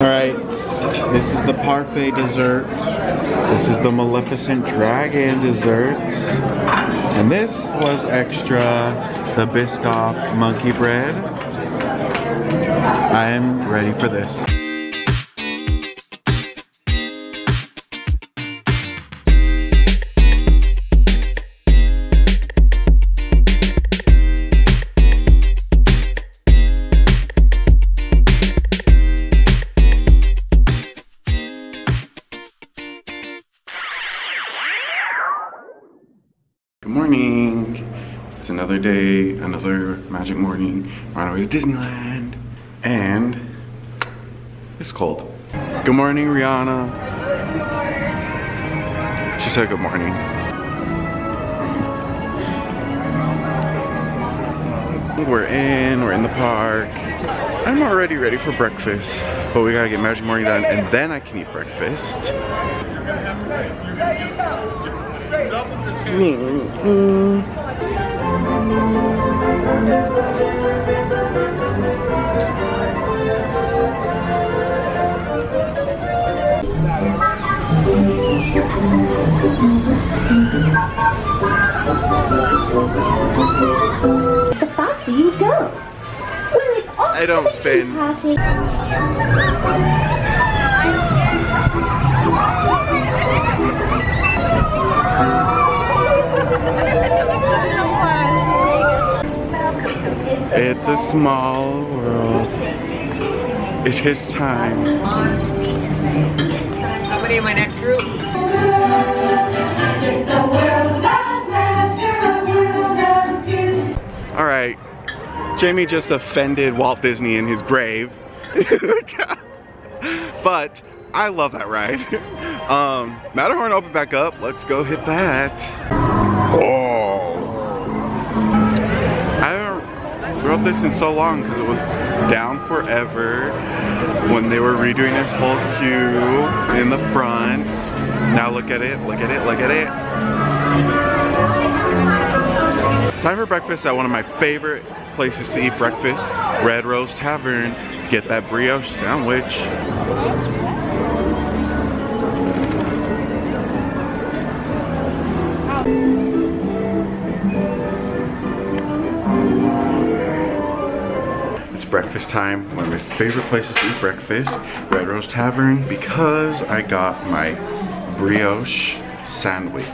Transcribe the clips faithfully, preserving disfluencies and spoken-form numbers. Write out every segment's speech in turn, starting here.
Alright, this is the parfait dessert, this is the Maleficent Dragon dessert, and this was extra, the Biscoff monkey bread. I am ready for this. Another day, another magic morning. We're on our way to Disneyland, and it's cold. Good morning, Rihanna. She said good morning. We're in, we're in the park. I'm already ready for breakfast, but we gotta get magic morning done, and then I can eat breakfast. Mm-hmm. The faster you go, well, it's I don't spin. It's a small world. It is time. Somebody in my next group. All right, Jamie just offended Walt Disney in his grave. But I love that ride. Um, Matterhorn opened back up. Let's go hit that. Oh. Wrote this in so long because it was down forever when they were redoing this whole queue in the front. Now look at it, look at it, look at it. Time for breakfast at one of my favorite places to eat breakfast, Red Rose Tavern. Get that brioche sandwich. Breakfast time, one of my favorite places to eat breakfast, Red Rose Tavern, because I got my brioche sandwich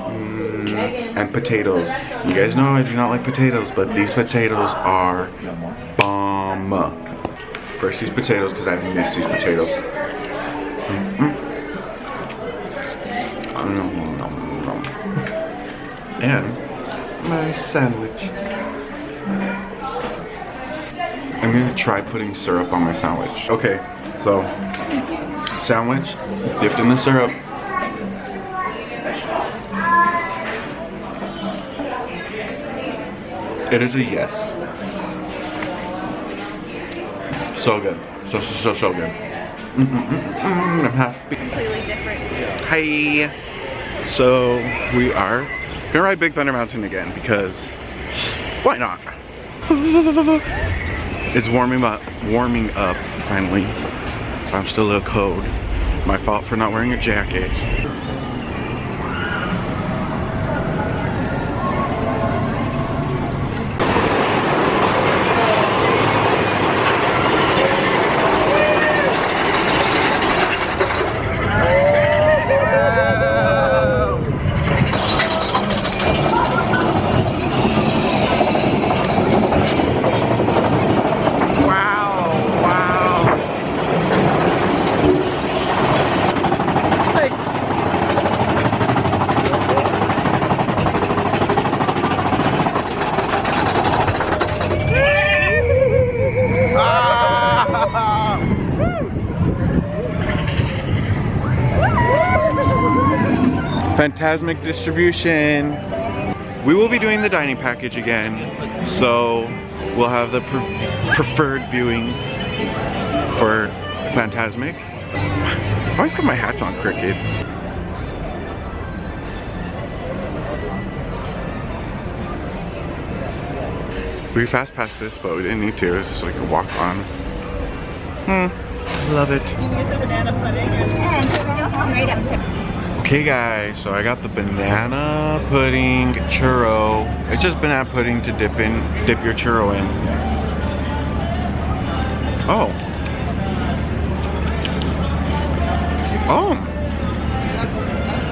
mm, and potatoes. You guys know I do not like potatoes, but these potatoes are bomb. First these potatoes, because I've missed these potatoes. Mm-hmm. And my sandwich. I'm gonna try putting syrup on my sandwich. Okay, so sandwich dipped in the syrup. It is a yes. So good. So, so, so, so good. Mm -mm -mm -mm. I'm happy. Completely different. Hi. So we are gonna ride Big Thunder Mountain again because why not? It's warming up, warming up finally. I'm still a little cold. My fault for not wearing a jacket. Phantasmic distribution. We will be doing the dining package again, so we'll have the pre preferred viewing for Phantasmic. I always put my hats on crooked. We fast passed this, but we didn't need to. It's like a walk on. Mm, love it. You can get the banana pudding. And I'm right upstairs. Okay guys, so I got the banana pudding churro. It's just banana pudding to dip in, dip your churro in. Oh. Oh.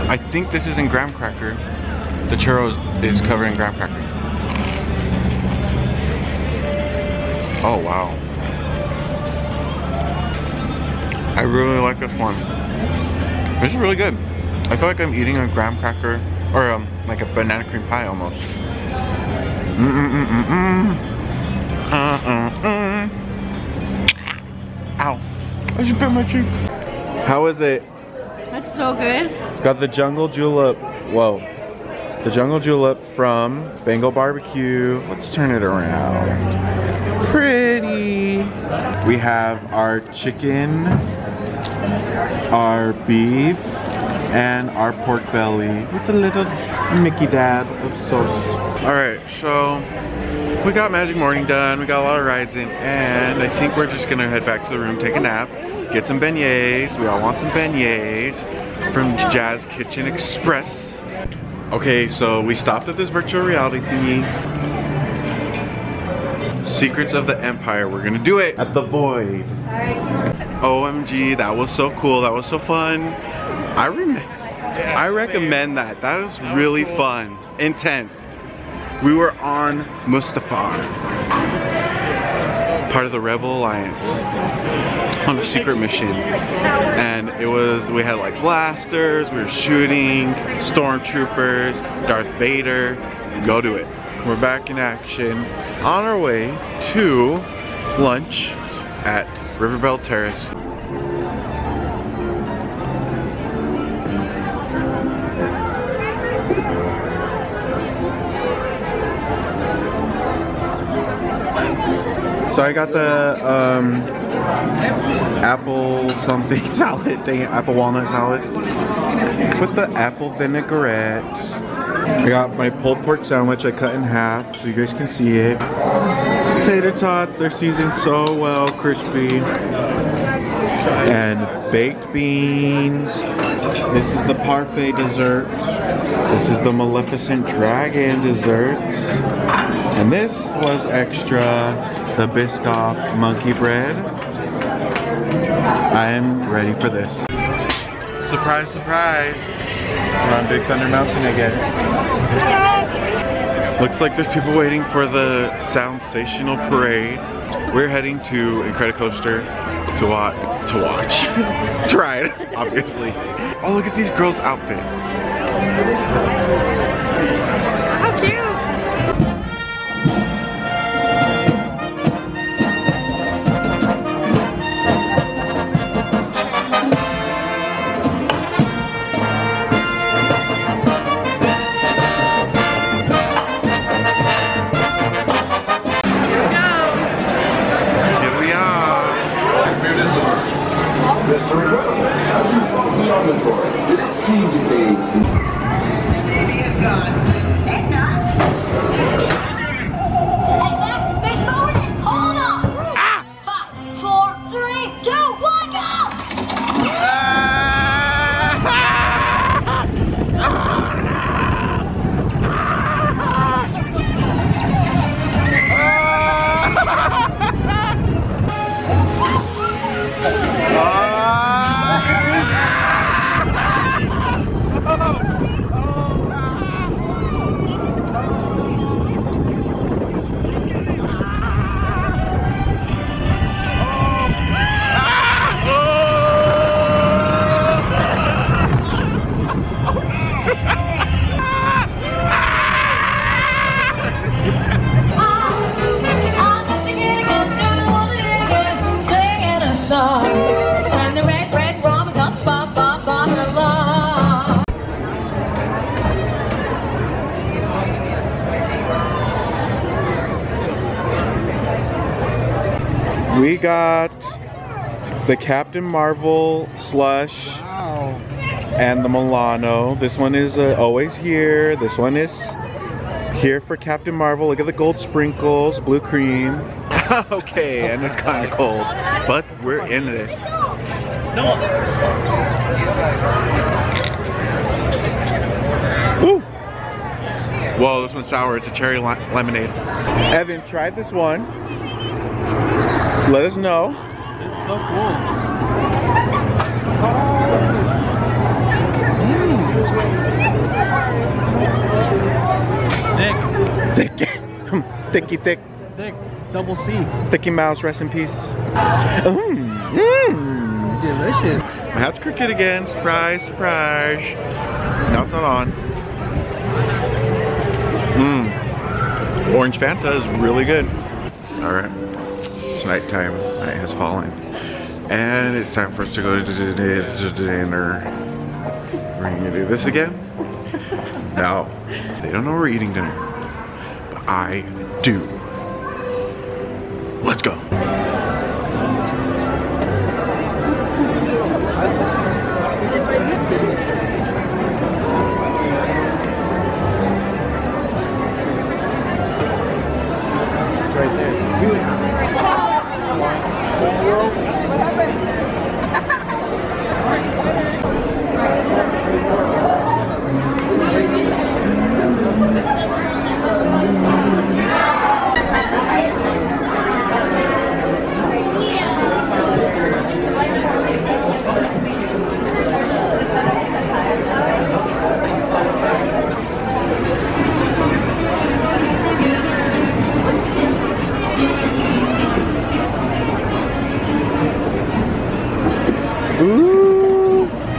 I think this is in graham cracker. The churro is covered in graham cracker. Oh wow. I really like this one. This is really good. I feel like I'm eating a graham cracker or um, like a banana cream pie almost. Mm-mm-mm-mm-mm. Uh-uh-uh. Ow. I just bit my cheek. How is it? That's so good. Got the jungle julep. Whoa. The jungle julep from Bengal Barbecue. Let's turn it around. Pretty. We have our chicken, our beef, and our pork belly with a little Mickey dab of sauce. All right, so we got Magic Morning done. We got a lot of rides in, and I think we're just gonna head back to the room, take a nap, get some beignets. We all want some beignets from Jazz Kitchen Express. Okay, so we stopped at this virtual reality thingy. Secrets of the Empire. We're gonna do it at the Void. O M G, that was so cool. That was so fun. I rem I recommend that. That was really fun, intense. We were on Mustafar, part of the Rebel Alliance, on a secret mission, and it was, we had like blasters, we were shooting stormtroopers, Darth Vader. Go do it. We're back in action, on our way to lunch at Riverbell Terrace. So I got the um, apple something salad, dang it, apple walnut salad with the apple vinaigrette. I got my pulled pork sandwich I cut in half so you guys can see it. Tater tots, they're seasoned so well, crispy. And baked beans. This is the parfait dessert. This is the Maleficent Dragon dessert. And this was extra. The Biscoff monkey bread. I am ready for this. Surprise, surprise. We're on Big Thunder Mountain again. Looks like there's people waiting for the Soundsational Parade. We're heading to Incredicoaster to watch. To watch. To ride, obviously. Oh, look at these girls' outfits. We got the Captain Marvel slush. Wow. And the Milano. This one is uh, always here. This one is here for Captain Marvel. Look at the gold sprinkles, blue cream. Okay, and it's kind of cold, but we're in this. No. Woo! Whoa, this one's sour. It's a cherry lemonade. Evan, tried this one. Let us know. It's so cool. Mm. Thick. Thick. Thicky thick. Thick. Double C. Mickey Mouse, rest in peace. Mmm. Mmm. Delicious. My hat's crooked again. Surprise, surprise. Now it's not on. Mmm. Orange Fanta is really good. Alright. It's nighttime. Night has fallen. And it's time for us to go to dinner. We're going to do this again? No. They don't know we're eating dinner. But I do. Let's go.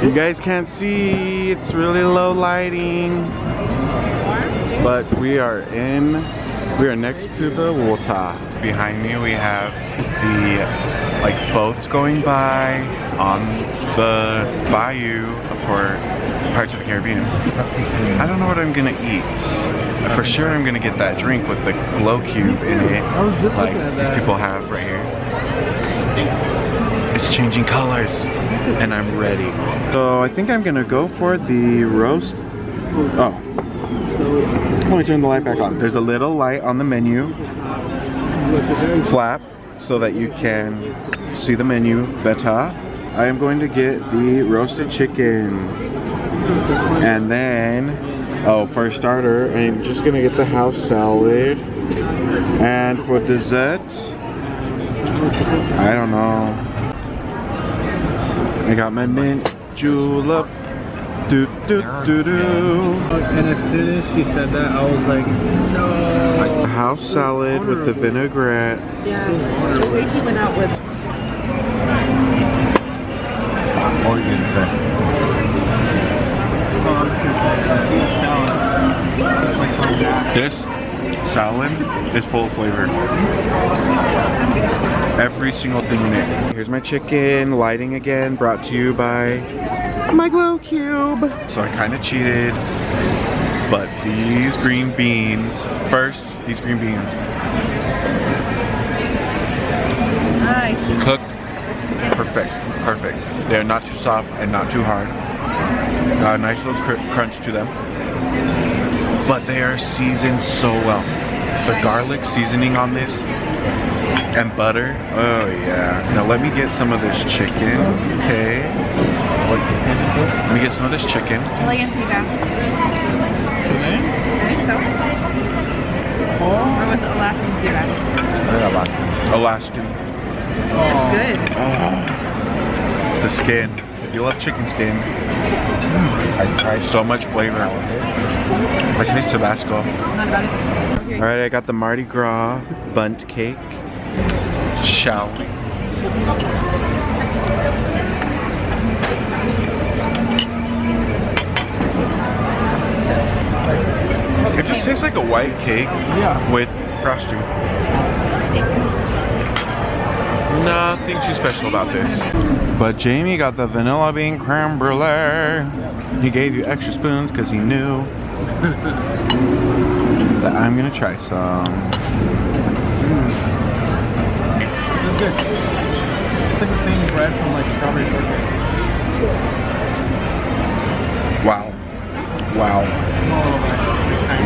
You guys can't see, it's really low lighting, but we are in, we are next to the water. Behind me we have the like boats going by on the bayou for Pirates of the Caribbean. I don't know what I'm gonna eat. For sure I'm gonna get that drink with the glow cube in it, like these people have right here. It's changing colors. And I'm ready. So I think I'm gonna go for the roast. Oh, let me turn the light back on. There's a little light on the menu flap so that you can see the menu better. I am going to get the roasted chicken, and then oh, for a starter, I'm just gonna get the house salad, and for dessert, I don't know. I got my mint julep. Do do do do. And as soon as she said that, I was like, no. House salad with the vinaigrette. Yeah. He went out with. This salad is full of flavor. Every single thing in it. Here's my chicken, lighting again, brought to you by my glow cube. So I kind of cheated, but these green beans, first, these green beans. Nice. Cooked, perfect, perfect. They're not too soft and not too hard. Got a nice little cr crunch to them. But they are seasoned so well. The garlic seasoning on this, and butter. Oh yeah. Now let me get some of this chicken. Okay. Let me get some of this chicken. It's really anti-basket. I think so. Or was it Alaskan sea bass? Alaskan. That's good. Oh. The skin. If you love chicken skin, I try so much flavor. I taste Tabasco. Alright, I got the Mardi Gras bunt cake. Shall we? It just tastes like a white cake, yeah, with frosting. Nothing too special about this. But Jamie got the vanilla bean creme brulee. He gave you extra spoons because he knew that I'm gonna try some. Good. It's like the same bread from like strawberry shortcake. Wow. Wow.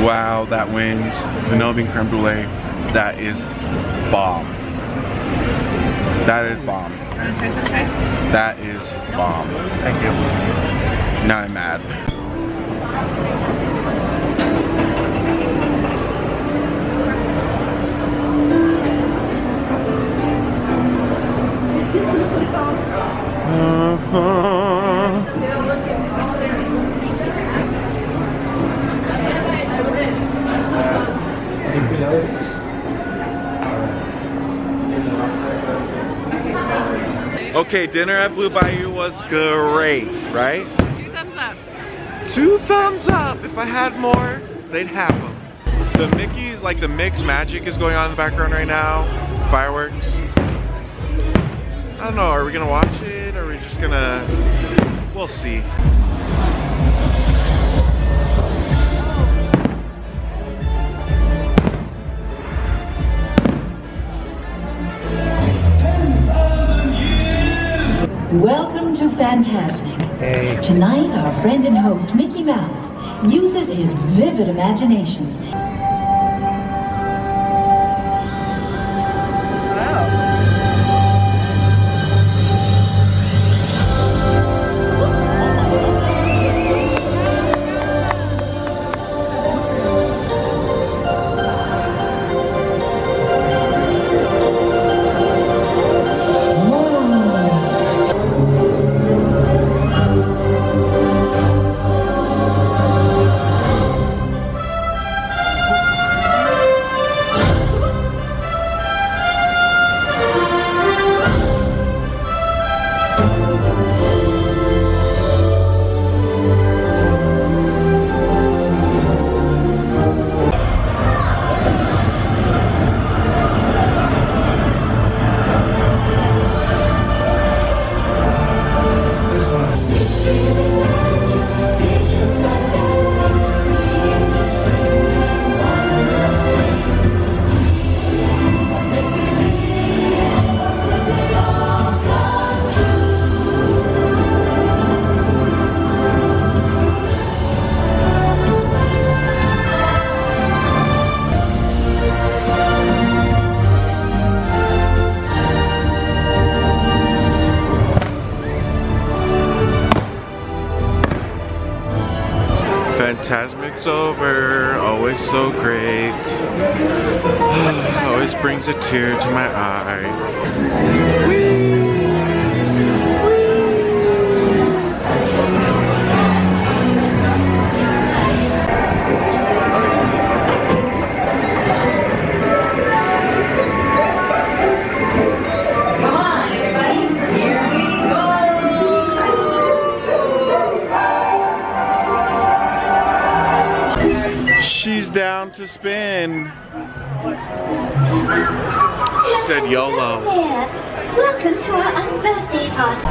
Wow, that wins. Vanilla bean creme brulee. That is bomb. That is bomb. That is bomb. Thank you. Now I'm mad. Okay, dinner at Blue Bayou was great, right? Two thumbs up. Two thumbs up. If I had more, they'd have them. The Mickey's, like the mix magic is going on in the background right now. Fireworks. I don't know, are we gonna watch it? Or are we just gonna, we'll see. Welcome to Phantasmic. Hey. Tonight, our friend and host, Mickey Mouse, uses his vivid imagination. Phantasmic's over, always so great. Always brings a tear to my eye. Whee! She's down to spin. She said YOLO. Welcome to our birthday party.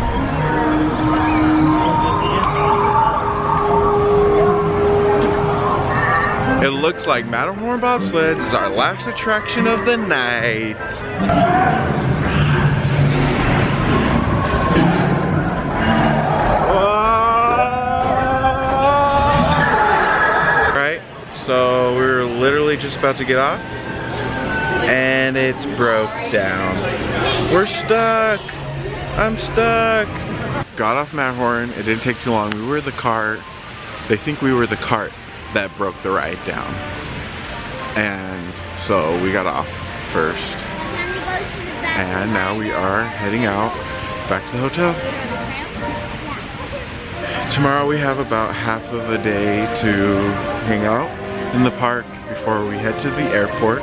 It looks like Matterhorn Bobsleds is our last attraction of the night. So we were literally just about to get off and it's broke down. We're stuck. I'm stuck. Got off Matterhorn. It didn't take too long. We were the cart. They think we were the cart that broke the ride down. And so we got off first. And now we are heading out back to the hotel. Tomorrow we have about half of a day to hang out in the park before we head to the airport.